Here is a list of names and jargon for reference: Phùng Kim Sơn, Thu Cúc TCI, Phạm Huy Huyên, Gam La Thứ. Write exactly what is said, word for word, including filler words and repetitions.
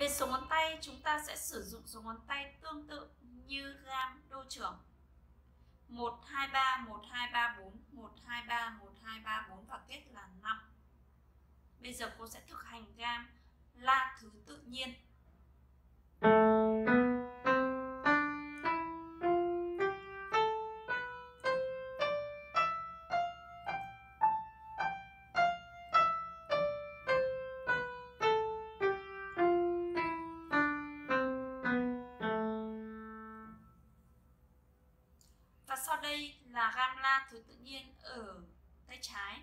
Về số ngón tay, chúng ta sẽ sử dụng số ngón tay tương tự như gam đô trưởng. một hai ba, một hai ba bốn, một hai ba, một hai ba bốn và kết là năm. Bây giờ cô sẽ thực hành gam La Thứ tự nhiên. Và sau đây là gam La Thứ tự nhiên ở tay trái.